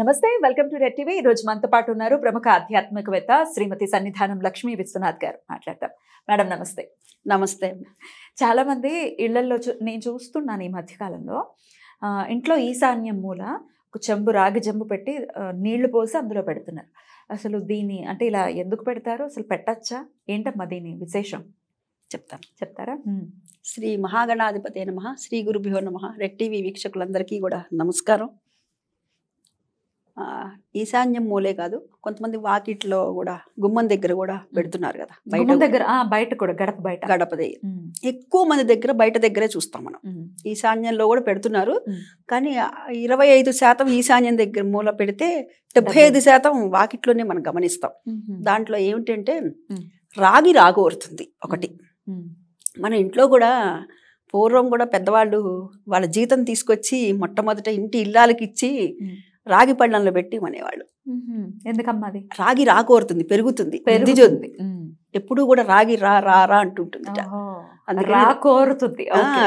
నమస్తే, welcome to red TV. ఈ రోజు మనతో పాటు ఉన్నారు ప్రముఖ ఆధ్యాత్మికవేత్త శ్రీమతి సన్నిధానం లక్ష్మీ విశ్వనాథ్ గారు, మాట్లాడతాం। మేడం నమస్తే। నమస్తే। చాలా మంది ఇళ్లలో నేను చూస్తున్నాను ఈ మధ్యకాలంలో ఇంట్లో ఈశాన్యం మూల ఒక చెంబు, రాగి చెంబు పెట్టి నీళ్లు పోసి అందులో పెడుతున్నారు। అసలు దీని అంటే ఇలా ఎందుకు పెడతారు, అసలు పెట్టచ్చా, ఏంటమ్మా దీని విశేషం చెప్తారా? శ్రీ మహాగణాధిపతి నమః, శ్రీ గురుభ్యో నమః। రెడ్ టీవీ వీక్షకులందరికీ కూడా నమస్కారం। ఈశాన్యం మూలే కాదు, కొంతమంది వాకిట్లో కూడా, గుమ్మం దగ్గర కూడా పెడుతున్నారు కదా, బయట దగ్గర, బయట కూడా, గడప బయట, గడప దగ్గర ఎక్కువ మంది దగ్గర, బయట దగ్గరే చూస్తాం మనం। ఈశాన్యంలో కూడా పెడుతున్నారు, కానీ 25% ఈశాన్యం దగ్గర మూల పెడితే 75% వాకిట్లోనే మనం గమనిస్తాం। దాంట్లో ఏమిటంటే రాగి రాగోరుతుంది ఒకటి। మన ఇంట్లో కూడా పూర్వం కూడా పెద్దవాళ్ళు వాళ్ళ జీతం తీసుకొచ్చి మొట్టమొదట ఇంటి ఇల్లాలకి ఇచ్చి రాగి పళ్ళంలో పెట్టి మనేవాళ్ళు। ఎందుకమ్మా అది? రాగి రాకోరుతుంది, పెరుగుతుంది, పెరుగుతుంది, ఎప్పుడు కూడా రాగి రా రా రా అంటుంటుంది, రాకోరుతుంది,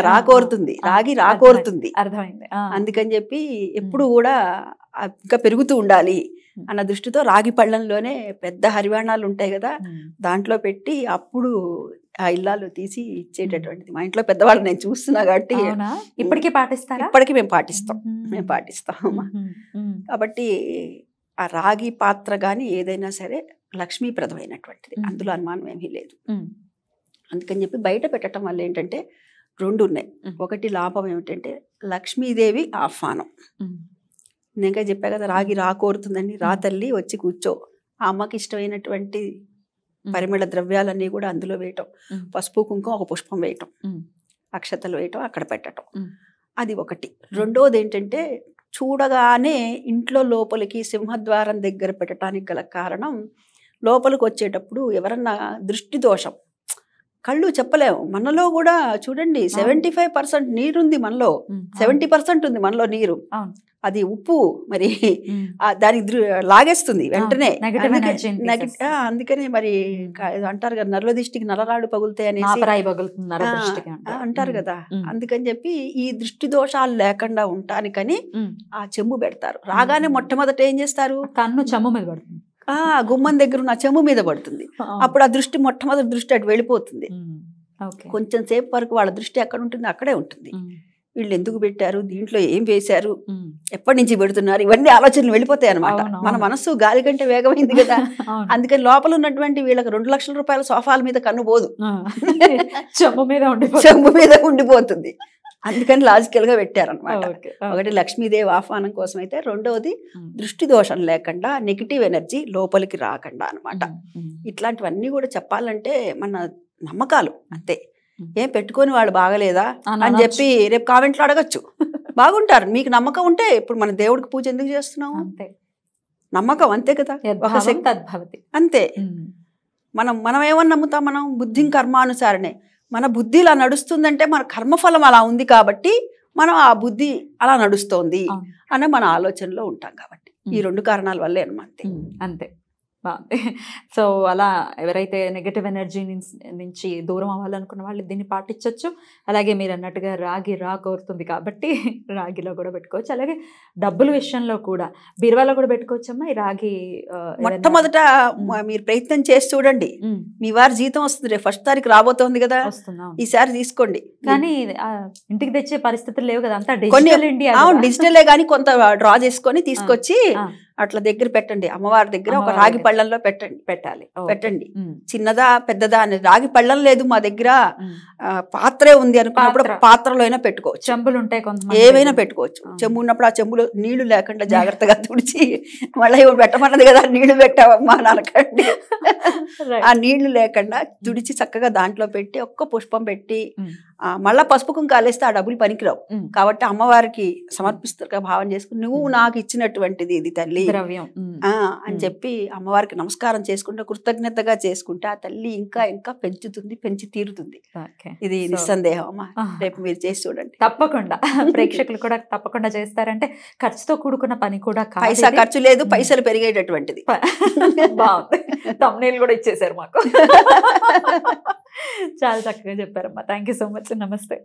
రాకోరుతుంది, రాగి రాకోరుతుంది, అర్థమైంది। అందుకని చెప్పి ఎప్పుడు కూడా ఇంకా పెరుగుతూ ఉండాలి అన్న దృష్టితో రాగి పళ్ళంలోనే పెద్ద హరివాణాలు ఉంటాయి కదా, దాంట్లో పెట్టి అప్పుడు ఆ ఇల్లాలు తీసి ఇచ్చేటటువంటిది। మా ఇంట్లో పెద్దవాళ్ళు నేను చూస్తున్నా కాబట్టి ఇప్పటికీ పాటిస్తాను, ఇప్పటికీ మేము పాటిస్తాం అమ్మా। కాబట్టి ఆ రాగి పాత్ర కానీ ఏదైనా సరే లక్ష్మీప్రదమైనటువంటిది, అందులో అనుమానం ఏమీ లేదు। అందుకని చెప్పి బయట పెట్టడం వల్ల ఏంటంటే రెండు ఉన్నాయి। ఒకటి లాభం ఏమిటంటే లక్ష్మీదేవి ఆహ్వానం, నేనే చెప్పా కదా రాగి రాకోరుతుందని, రా తల్లి వచ్చి కూర్చో, ఆ అమ్మకి ఇష్టమైనటువంటి పరిమళ ద్రవ్యాలన్నీ కూడా అందులో వేయటం, పసుపు కుంకుమ ఒక పుష్పం వేయటం, అక్షతలు వేయటం, అక్కడ పెట్టడం, అది ఒకటి। రెండోది ఏంటంటే చూడగానే ఇంట్లో లోపలికి సింహద్వారం దగ్గర పెట్టడానికి గల కారణం, లోపలికి వచ్చేటప్పుడు ఎవరన్నా దృష్టి దోషం, కళ్ళు చెప్పలేము, మనలో కూడా చూడండి 75% నీరుంది మనలో, 70% ఉంది మనలో నీరు, అది ఉప్పు, మరి దానికి లాగేస్తుంది వెంటనే, అందుకనే మరి అంటారు కదా నల్ల దృష్టికి నల్లరాడు పగులుతాయి అనేసి అంటారు కదా। అందుకని చెప్పి ఈ దృష్టి దోషాలు లేకుండా ఉండటానికని ఆ చెంబు పెడతారు। రాగానే మొట్టమొదట ఏం చేస్తారు, కన్ను చెంబు మీద పడుతుంది, గుమ్మం దగ్గర ఉన్న చెంబు మీద పడుతుంది, అప్పుడు ఆ దృష్టి మొట్టమొదటి దృష్టి అటు వెళ్ళిపోతుంది। కొంచెం సేపు వరకు వాళ్ళ దృష్టి ఎక్కడ ఉంటుంది, అక్కడే ఉంటుంది। వీళ్ళు ఎందుకు పెట్టారు, దీంట్లో ఏం వేశారు, ఎప్పటి నుంచి పెడుతున్నారు, ఇవన్నీ ఆలోచనలు వెళ్ళిపోతాయి అనమాట। మన మనస్సు గాలి కంటే వేగమైంది కదా, అందుకని లోపల ఉన్నటువంటి వీళ్ళకి 2,00,000 రూపాయల సోఫాల మీద కన్ను పోదు, చెంబు మీద ఉండిపోతుంది। అందుకని లాజికల్ గా పెట్టారనమాట। ఒకటి లక్ష్మీదేవి ఆహ్వానం కోసం అయితే, రెండవది దృష్టి దోషం లేకుండా, నెగిటివ్ ఎనర్జీ లోపలికి రాకుండా అనమాట। ఇట్లాంటివన్నీ కూడా చెప్పాలంటే మన నమ్మకాలు అంతే, ఏం పెట్టుకొని వాళ్ళు బాగలేదా అని చెప్పి రేపు కామెంట్లు అడగచ్చు, బాగుంటారు మీకు నమ్మకం ఉంటే। ఇప్పుడు మన దేవుడికి పూజ ఎందుకు చేస్తున్నాము, నమ్మకం అంతే కదా, ఒక శక్తి అంతే। మనం ఏమని నమ్ముతాం, మనం బుద్ధి కర్మానుసారనే, మన బుద్ధి ఇలా నడుస్తుందంటే మన కర్మఫలం అలా ఉంది కాబట్టి మనం ఆ బుద్ధి అలా నడుస్తోంది అనే మన ఆలోచనలో ఉంటాం, కాబట్టి ఈ రెండు కారణాల వల్లే అనమాట అంతే। సో అలా ఎవరైతే నెగటివ్ ఎనర్జీ నుంచి దూరం అవ్వాలనుకున్న వాళ్ళు దీన్ని పాటించవచ్చు। అలాగే మీరు అన్నట్టుగా రాగి రాకోరుతుంది కాబట్టి రాగిలో కూడా పెట్టుకోవచ్చు, అలాగే డబ్బుల విషయంలో కూడా బీరువాలో కూడా పెట్టుకోవచ్చమ్మా ఈ రాగి। మొట్టమొదట మీరు ప్రయత్నం చేసి చూడండి, మీ వారి జీతం వస్తుంది, రేపు 1వ తారీఖు రాబోతోంది కదా, ఈసారి తీసుకోండి, కానీ ఇంటికి తెచ్చే పరిస్థితులు లేవు కదా, అంతా డిజిటలే, కానీ కొంత డ్రా చేసుకొని తీసుకొచ్చి అట్లా దగ్గర పెట్టండి, అమ్మవారి దగ్గర ఒక రాగి పళ్ళంలో పెట్టండి చిన్నదా పెద్దదా అనేది, రాగి పళ్ళం లేదు మా దగ్గర పాత్రే ఉంది అనుకున్నప్పుడు పాత్రలో అయినా పెట్టుకోవచ్చు, చెంబులు ఉంటాయి కొంచెం, ఏమైనా పెట్టుకోవచ్చు। చెంబు ఉన్నప్పుడు ఆ చెంబులో నీళ్లు లేకుండా జాగ్రత్తగా తుడిచి, మళ్ళీ పెట్టమన్నది కదా నీళ్లు పెట్టావమ్మా అనకండి, ఆ నీళ్లు లేకుండా తుడిచి చక్కగా దాంట్లో పెట్టి ఒక్క పుష్పం పెట్టి, మళ్ళా పసుపు కుంకాలేస్తే ఆ డబ్బులు పనికిరావు కాబట్టి అమ్మవారికి సమర్పిస్తారు భావన చేసుకుని, నువ్వు నాకు ఇచ్చినటువంటిది ఇది తల్లి అని చెప్పి అమ్మవారికి నమస్కారం చేసుకుంటే, కృతజ్ఞతగా చేసుకుంటే ఆ తల్లి ఇంకా ఇంకా పెంచుతుంది, పెంచి తీరుతుంది। ఇది నిస్సందేహం అమ్మా, రేపు మీరు చేసి చూడండి తప్పకుండా, ప్రేక్షకులు కూడా తప్పకుండా చేస్తారంటే ఖర్చుతో కూడుకున్న పని కూడా, పైసా ఖర్చు లేదు, పైసలు పెరిగేటటువంటిది। తమ్నేల్ కూడా ఇచ్చేసారు మాకు, చాలా చక్కగా చెప్పారమ్మా, థ్యాంక్ యూ సో మచ్, నమస్తే।